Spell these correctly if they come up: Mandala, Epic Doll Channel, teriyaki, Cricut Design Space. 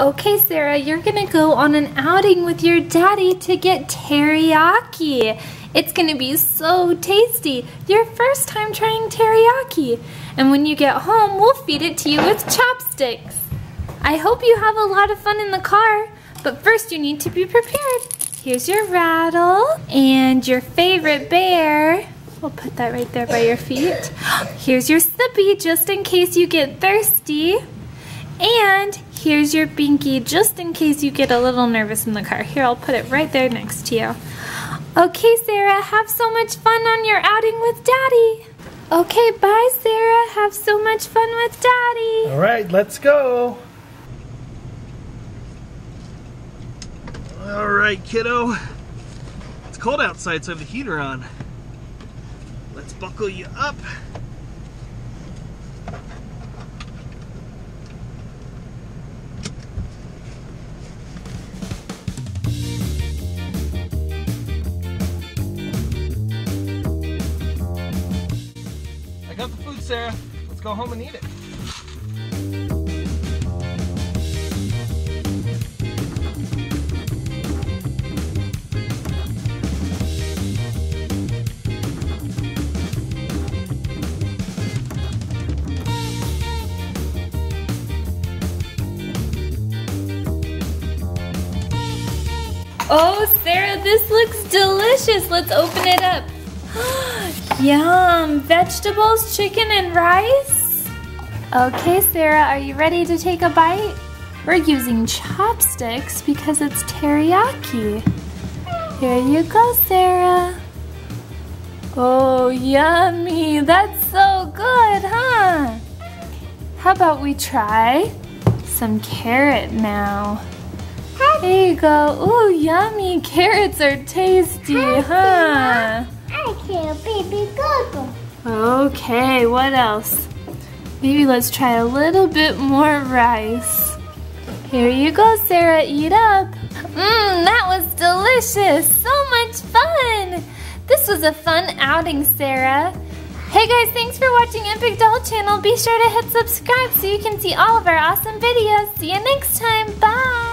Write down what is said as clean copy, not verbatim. Okay, Sarah, you're gonna go on an outing with your daddy to get teriyaki. It's gonna be so tasty. Your first time trying teriyaki. And when you get home, we'll feed it to you with chopsticks. I hope you have a lot of fun in the car, but first you need to be prepared. Here's your rattle and your favorite bear. We'll put that right there by your feet. Here's your slippy just in case you get thirsty. And here's your binky, just in case you get a little nervous in the car. Here, I'll put it right there next to you. Okay, Sarah, have so much fun on your outing with Daddy. Okay, bye, Sarah. Have so much fun with Daddy. All right, let's go. All right, kiddo. It's cold outside, so I have the heater on. Let's buckle you up. Got the food, Sarah. Let's go home and eat it. Oh, Sarah, this looks delicious. Let's open it up. Yum! Vegetables, chicken, and rice? Okay, Sarah, are you ready to take a bite? We're using chopsticks because it's teriyaki. Here you go, Sarah. Oh, yummy! That's so good, huh? How about we try some carrot now? There you go. Ooh, yummy! Carrots are tasty, huh? Okay, what else? Maybe let's try a little bit more rice. Here you go, Sarah, eat up. Mmm, that was delicious. So much fun. This was a fun outing, Sarah. Hey guys, thanks for watching Epic Doll Channel. Be sure to hit subscribe so you can see all of our awesome videos. See you next time. Bye.